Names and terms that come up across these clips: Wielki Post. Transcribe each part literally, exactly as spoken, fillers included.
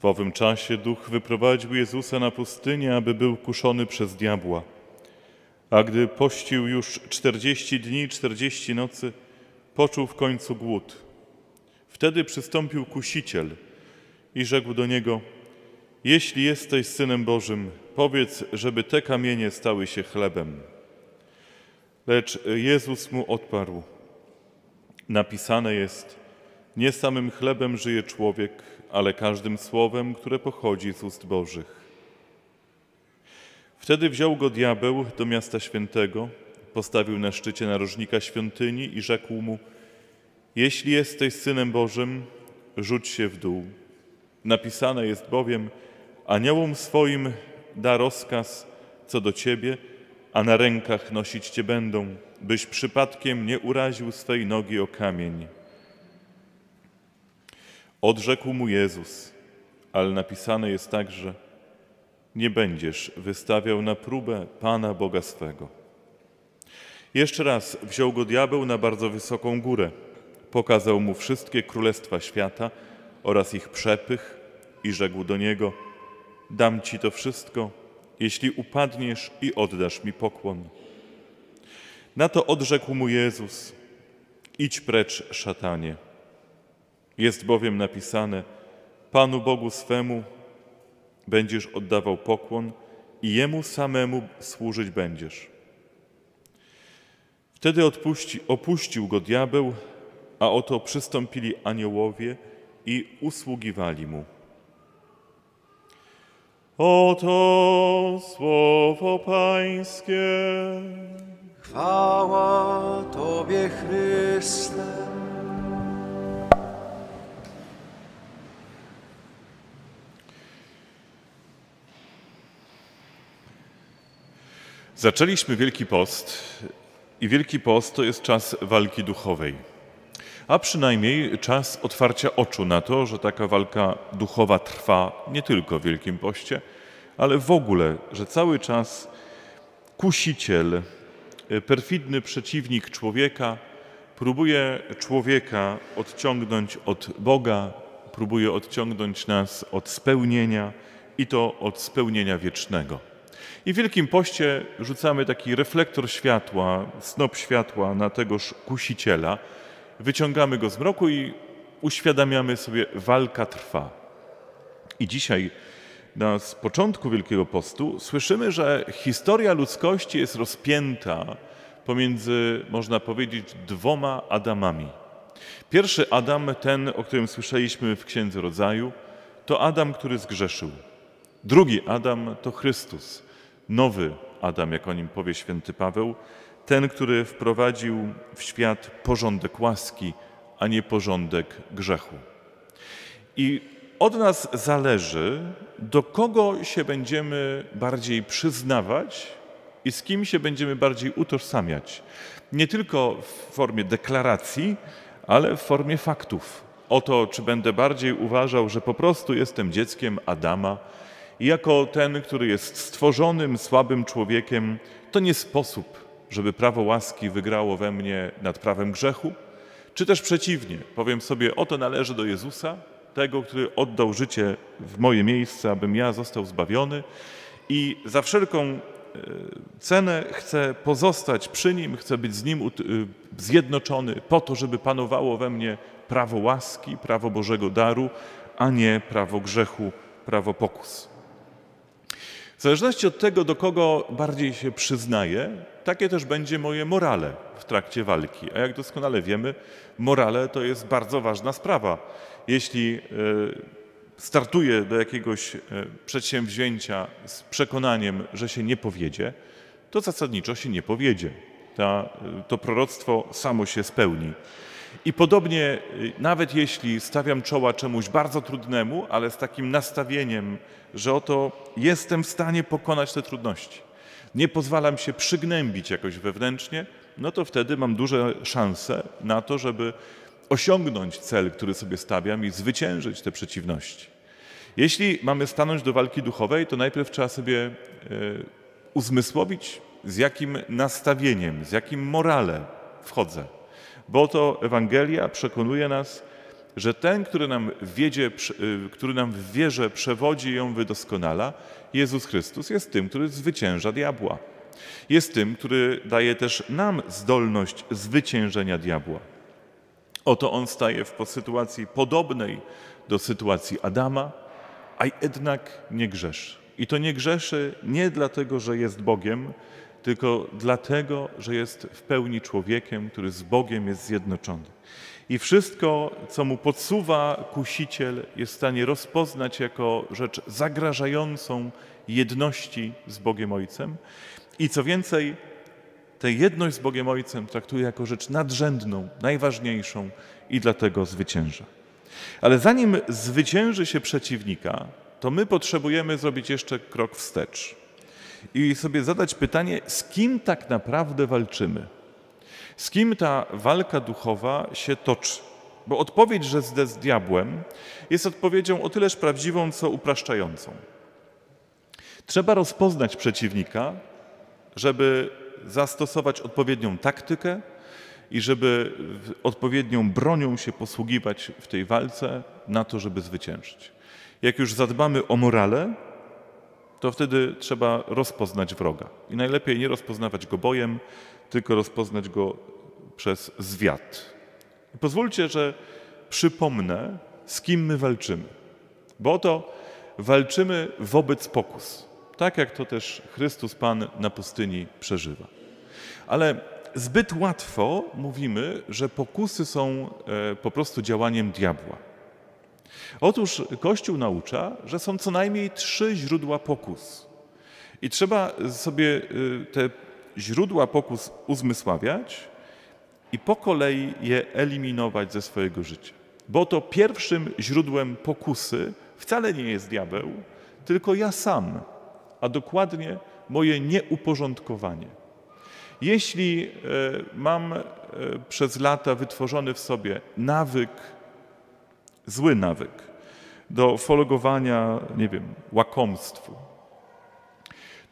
W owym czasie Duch wyprowadził Jezusa na pustynię, aby był kuszony przez diabła. A gdy pościł już czterdzieści dni, czterdzieści nocy, poczuł w końcu głód. Wtedy przystąpił kusiciel i rzekł do niego: jeśli jesteś Synem Bożym, powiedz, żeby te kamienie stały się chlebem. Lecz Jezus mu odparł: napisane jest, nie samym chlebem żyje człowiek, ale każdym słowem, które pochodzi z ust Bożych. Wtedy wziął go diabeł do miasta świętego, postawił na szczycie narożnika świątyni i rzekł mu: jeśli jesteś Synem Bożym, rzuć się w dół. Napisane jest bowiem, aniołom swoim da rozkaz co do ciebie, a na rękach nosić cię będą, byś przypadkiem nie uraził swej nogi o kamień. Odrzekł mu Jezus: ale napisane jest także, nie będziesz wystawiał na próbę Pana Boga swego. Jeszcze raz wziął go diabeł na bardzo wysoką górę, pokazał mu wszystkie królestwa świata oraz ich przepych i rzekł do niego: dam ci to wszystko, jeśli upadniesz i oddasz mi pokłon. Na to odrzekł mu Jezus: idź precz, szatanie. Jest bowiem napisane, Panu Bogu swemu będziesz oddawał pokłon i Jemu samemu służyć będziesz. Wtedy odpuści, opuścił go diabeł, a oto przystąpili aniołowie i usługiwali mu. Oto słowo Pańskie. Chwała Tobie, Chryste. Zaczęliśmy Wielki Post i Wielki Post to jest czas walki duchowej, a przynajmniej czas otwarcia oczu na to, że taka walka duchowa trwa nie tylko w Wielkim Poście, ale w ogóle, że cały czas kusiciel, perfidny przeciwnik człowieka próbuje człowieka odciągnąć od Boga, próbuje odciągnąć nas od spełnienia i to od spełnienia wiecznego. I w Wielkim Poście rzucamy taki reflektor światła, snop światła na tegoż kusiciela, wyciągamy go z mroku i uświadamiamy sobie, walka trwa. I dzisiaj na początku Wielkiego Postu słyszymy, że historia ludzkości jest rozpięta pomiędzy, można powiedzieć, dwoma Adamami. Pierwszy Adam, ten, o którym słyszeliśmy w Księdze Rodzaju, to Adam, który zgrzeszył. Drugi Adam to Chrystus, nowy Adam, jak o nim powie święty Paweł, ten, który wprowadził w świat porządek łaski, a nie porządek grzechu. I od nas zależy, do kogo się będziemy bardziej przyznawać i z kim się będziemy bardziej utożsamiać. Nie tylko w formie deklaracji, ale w formie faktów. Oto, czy będę bardziej uważał, że po prostu jestem dzieckiem Adama, i jako ten, który jest stworzonym, słabym człowiekiem, to nie sposób, żeby prawo łaski wygrało we mnie nad prawem grzechu, czy też przeciwnie, powiem sobie, oto należy do Jezusa, tego, który oddał życie w moje miejsce, abym ja został zbawiony i za wszelką cenę chcę pozostać przy Nim, chcę być z Nim zjednoczony po to, żeby panowało we mnie prawo łaski, prawo Bożego daru, a nie prawo grzechu, prawo pokus. W zależności od tego, do kogo bardziej się przyznaję, takie też będzie moje morale w trakcie walki. A jak doskonale wiemy, morale to jest bardzo ważna sprawa. Jeśli startuję do jakiegoś przedsięwzięcia z przekonaniem, że się nie powiedzie, to zasadniczo się nie powiedzie. Ta, to proroctwo samo się spełni. I podobnie, nawet jeśli stawiam czoła czemuś bardzo trudnemu, ale z takim nastawieniem, że oto jestem w stanie pokonać te trudności, nie pozwalam się przygnębić jakoś wewnętrznie, no to wtedy mam duże szanse na to, żeby osiągnąć cel, który sobie stawiam i zwyciężyć te przeciwności. Jeśli mamy stanąć do walki duchowej, to najpierw trzeba sobie uzmysłowić, z jakim nastawieniem, z jakim morale wchodzę. Bo to Ewangelia przekonuje nas, że ten, który nam, wiedzie, który nam w wierze przewodzi i ją wydoskonala, Jezus Chrystus, jest tym, który zwycięża diabła. Jest tym, który daje też nam zdolność zwyciężenia diabła. Oto on staje w sytuacji podobnej do sytuacji Adama, a jednak nie grzeszy. I to nie grzeszy nie dlatego, że jest Bogiem, tylko dlatego, że jest w pełni człowiekiem, który z Bogiem jest zjednoczony. I wszystko, co mu podsuwa kusiciel, jest w stanie rozpoznać jako rzecz zagrażającą jedności z Bogiem Ojcem. I co więcej, tę jedność z Bogiem Ojcem traktuje jako rzecz nadrzędną, najważniejszą i dlatego zwycięża. Ale zanim zwycięży się przeciwnika, to my potrzebujemy zrobić jeszcze krok wstecz i sobie zadać pytanie, z kim tak naprawdę walczymy? Z kim ta walka duchowa się toczy? Bo odpowiedź, że z diabłem, jest odpowiedzią o tyleż prawdziwą, co upraszczającą. Trzeba rozpoznać przeciwnika, żeby zastosować odpowiednią taktykę i żeby odpowiednią bronią się posługiwać w tej walce na to, żeby zwyciężyć. Jak już zadbamy o morale, to wtedy trzeba rozpoznać wroga. I najlepiej nie rozpoznawać go bojem, tylko rozpoznać go przez zwiat. I pozwólcie, że przypomnę, z kim my walczymy. Bo oto walczymy wobec pokus. Tak jak to też Chrystus Pan na pustyni przeżywa. Ale zbyt łatwo mówimy, że pokusy są po prostu działaniem diabła. Otóż Kościół naucza, że są co najmniej trzy źródła pokus. I trzeba sobie te źródła pokus uzmysławiać i po kolei je eliminować ze swojego życia. Bo to pierwszym źródłem pokusy wcale nie jest diabeł, tylko ja sam, a dokładnie moje nieuporządkowanie. Jeśli mam przez lata wytworzony w sobie nawyk, zły nawyk do folgowania, nie wiem, łakomstwu,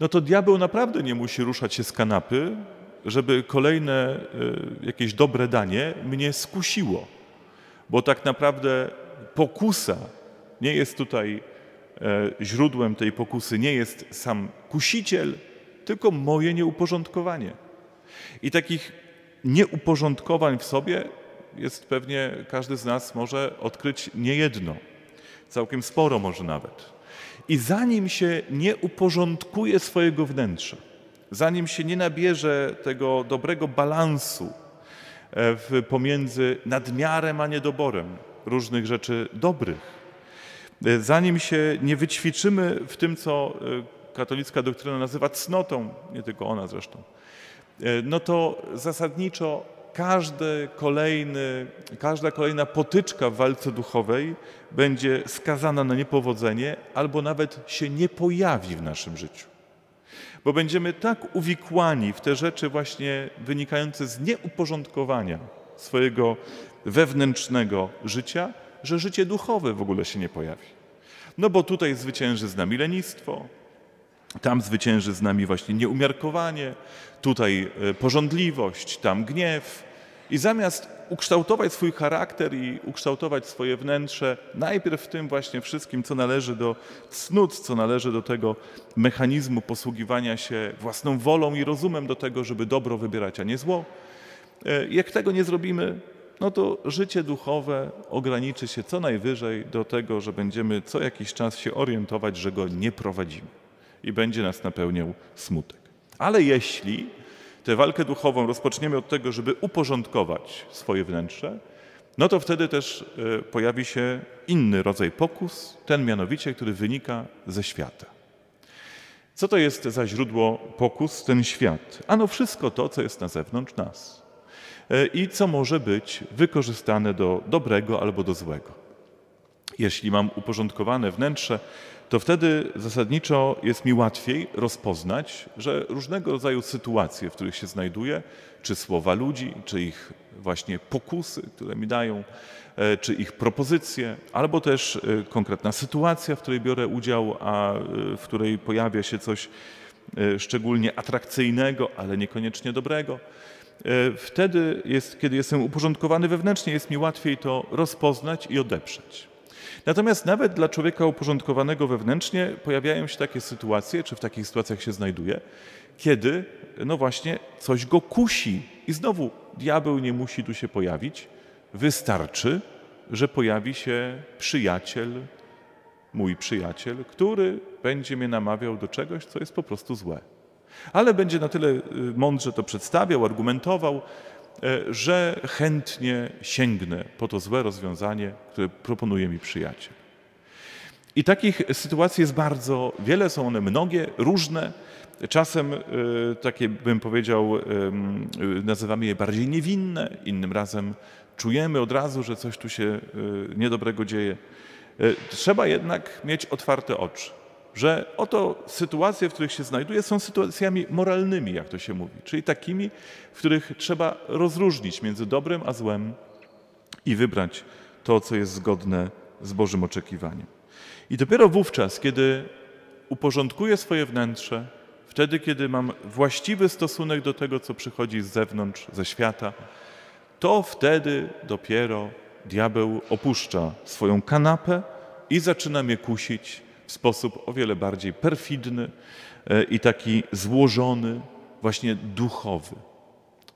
no to diabeł naprawdę nie musi ruszać się z kanapy, żeby kolejne jakieś dobre danie mnie skusiło. Bo tak naprawdę pokusa nie jest tutaj, źródłem tej pokusy nie jest sam kusiciel, tylko moje nieuporządkowanie. I takich nieuporządkowań w sobie jest pewnie, każdy z nas może odkryć niejedno, całkiem sporo może nawet. I zanim się nie uporządkuje swojego wnętrza, zanim się nie nabierze tego dobrego balansu w, pomiędzy nadmiarem a niedoborem różnych rzeczy dobrych, zanim się nie wyćwiczymy w tym, co katolicka doktryna nazywa cnotą, nie tylko ona zresztą, no to zasadniczo Każdy kolejny, każda kolejna potyczka w walce duchowej będzie skazana na niepowodzenie albo nawet się nie pojawi w naszym życiu. Bo będziemy tak uwikłani w te rzeczy właśnie wynikające z nieuporządkowania swojego wewnętrznego życia, że życie duchowe w ogóle się nie pojawi. No bo tutaj zwycięży z nami lenistwo, tam zwycięży z nami właśnie nieumiarkowanie, tutaj pożądliwość, tam gniew. I zamiast ukształtować swój charakter i ukształtować swoje wnętrze, najpierw w tym właśnie wszystkim, co należy do cnót, co należy do tego mechanizmu posługiwania się własną wolą i rozumem do tego, żeby dobro wybierać, a nie zło. Jak tego nie zrobimy, no to życie duchowe ograniczy się co najwyżej do tego, że będziemy co jakiś czas się orientować, że go nie prowadzimy. I będzie nas napełniał smutek. Ale jeśli tę walkę duchową rozpoczniemy od tego, żeby uporządkować swoje wnętrze, no to wtedy też pojawi się inny rodzaj pokus, ten mianowicie, który wynika ze świata. Co to jest za źródło pokus, ten świat? Ano wszystko to, co jest na zewnątrz nas i co może być wykorzystane do dobrego albo do złego. Jeśli mam uporządkowane wnętrze, to wtedy zasadniczo jest mi łatwiej rozpoznać, że różnego rodzaju sytuacje, w których się znajduję, czy słowa ludzi, czy ich właśnie pokusy, które mi dają, czy ich propozycje, albo też konkretna sytuacja, w której biorę udział, a w której pojawia się coś szczególnie atrakcyjnego, ale niekoniecznie dobrego, wtedy, jest, kiedy jestem uporządkowany wewnętrznie, jest mi łatwiej to rozpoznać i odeprzeć. Natomiast nawet dla człowieka uporządkowanego wewnętrznie pojawiają się takie sytuacje, czy w takich sytuacjach się znajduje, kiedy no właśnie coś go kusi. I znowu diabeł nie musi tu się pojawić. Wystarczy, że pojawi się przyjaciel, mój przyjaciel, który będzie mnie namawiał do czegoś, co jest po prostu złe. Ale będzie na tyle mądrze to przedstawiał, argumentował, że chętnie sięgnę po to złe rozwiązanie, które proponuje mi przyjaciel. I takich sytuacji jest bardzo wiele, są one mnogie, różne. Czasem takie, bym powiedział, nazywamy je bardziej niewinne, innym razem czujemy od razu, że coś tu się niedobrego dzieje. Trzeba jednak mieć otwarte oczy, że oto sytuacje, w których się znajduję, są sytuacjami moralnymi, jak to się mówi, czyli takimi, w których trzeba rozróżnić między dobrem a złem i wybrać to, co jest zgodne z Bożym oczekiwaniem. I dopiero wówczas, kiedy uporządkuję swoje wnętrze, wtedy, kiedy mam właściwy stosunek do tego, co przychodzi z zewnątrz, ze świata, to wtedy dopiero diabeł opuszcza swoją kanapę i zaczyna mnie kusić w sposób o wiele bardziej perfidny i taki złożony, właśnie duchowy.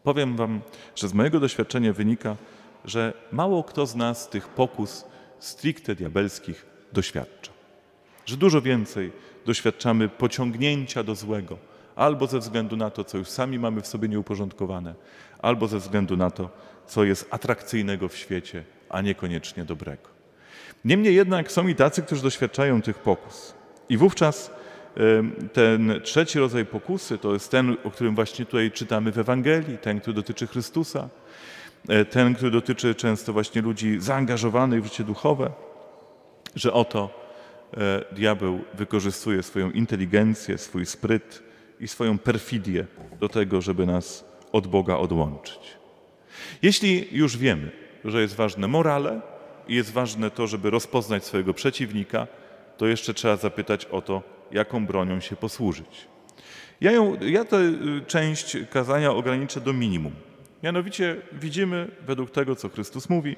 Powiem wam, że z mojego doświadczenia wynika, że mało kto z nas tych pokus stricte diabelskich doświadcza. Że dużo więcej doświadczamy pociągnięcia do złego, albo ze względu na to, co już sami mamy w sobie nieuporządkowane, albo ze względu na to, co jest atrakcyjnego w świecie, a niekoniecznie dobrego. Niemniej jednak są i tacy, którzy doświadczają tych pokus. I wówczas ten trzeci rodzaj pokusy, to jest ten, o którym właśnie tutaj czytamy w Ewangelii, ten, który dotyczy Chrystusa, ten, który dotyczy często właśnie ludzi zaangażowanych w życie duchowe, że oto diabeł wykorzystuje swoją inteligencję, swój spryt i swoją perfidię do tego, żeby nas od Boga odłączyć. Jeśli już wiemy, że jest ważne morale i jest ważne to, żeby rozpoznać swojego przeciwnika, to jeszcze trzeba zapytać o to, jaką bronią się posłużyć. Ja, ją, ja tę część kazania ograniczę do minimum. Mianowicie widzimy, według tego, co Chrystus mówi,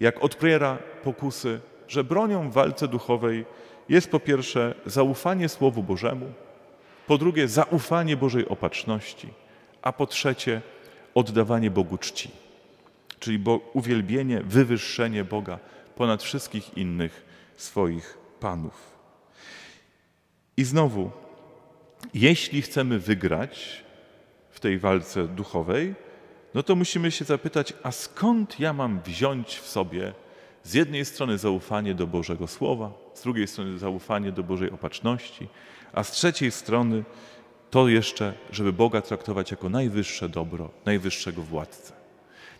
jak odpiera pokusy, że bronią w walce duchowej jest po pierwsze zaufanie Słowu Bożemu, po drugie zaufanie Bożej opatrzności, a po trzecie oddawanie Bogu czci, czyli bo uwielbienie, wywyższenie Boga ponad wszystkich innych swoich panów. I znowu, jeśli chcemy wygrać w tej walce duchowej, no to musimy się zapytać, a skąd ja mam wziąć w sobie z jednej strony zaufanie do Bożego Słowa, z drugiej strony zaufanie do Bożej opatrzności, a z trzeciej strony to jeszcze, żeby Boga traktować jako najwyższe dobro, najwyższego władcę.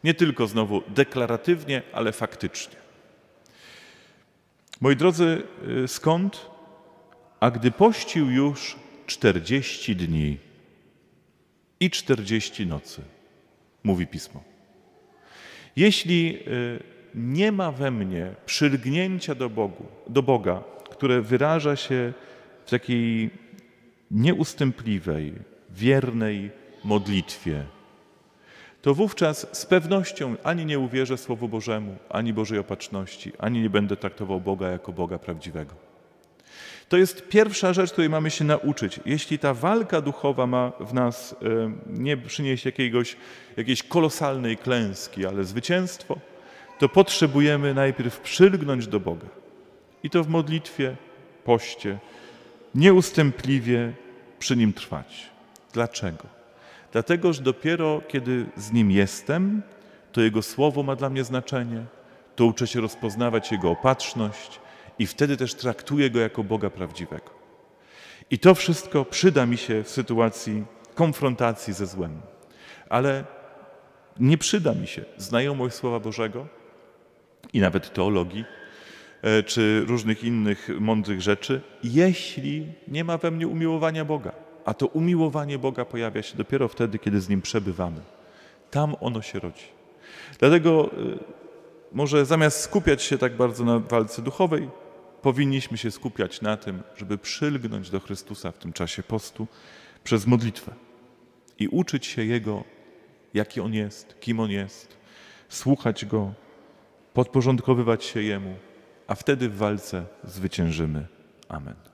Nie tylko znowu deklaratywnie, ale faktycznie. Moi drodzy, skąd? A gdy pościł już czterdzieści dni i czterdzieści nocy, mówi Pismo. Jeśli nie ma we mnie przylgnięcia do, Bogu, do Boga, które wyraża się w takiej nieustępliwej, wiernej modlitwie, to wówczas z pewnością ani nie uwierzę Słowu Bożemu, ani Bożej opatrzności, ani nie będę traktował Boga jako Boga prawdziwego. To jest pierwsza rzecz, której mamy się nauczyć. Jeśli ta walka duchowa ma w nas nie przynieść jakiegoś, jakiejś kolosalnej klęski, ale zwycięstwo, to potrzebujemy najpierw przylgnąć do Boga. I to w modlitwie, poście, nieustępliwie przy Nim trwać. Dlaczego? Dlatego, że dopiero kiedy z Nim jestem, to Jego Słowo ma dla mnie znaczenie, to uczę się rozpoznawać Jego opatrzność i wtedy też traktuję Go jako Boga prawdziwego. I to wszystko przyda mi się w sytuacji konfrontacji ze złem. Ale nie przyda mi się znajomość Słowa Bożego i nawet teologii, czy różnych innych mądrych rzeczy, jeśli nie ma we mnie umiłowania Boga. A to umiłowanie Boga pojawia się dopiero wtedy, kiedy z Nim przebywamy. Tam ono się rodzi. Dlatego może zamiast skupiać się tak bardzo na walce duchowej, powinniśmy się skupiać na tym, żeby przylgnąć do Chrystusa w tym czasie postu przez modlitwę i uczyć się Jego jaki On jest, kim On jest, słuchać Go, podporządkowywać się Jemu, a wtedy w walce zwyciężymy. Amen.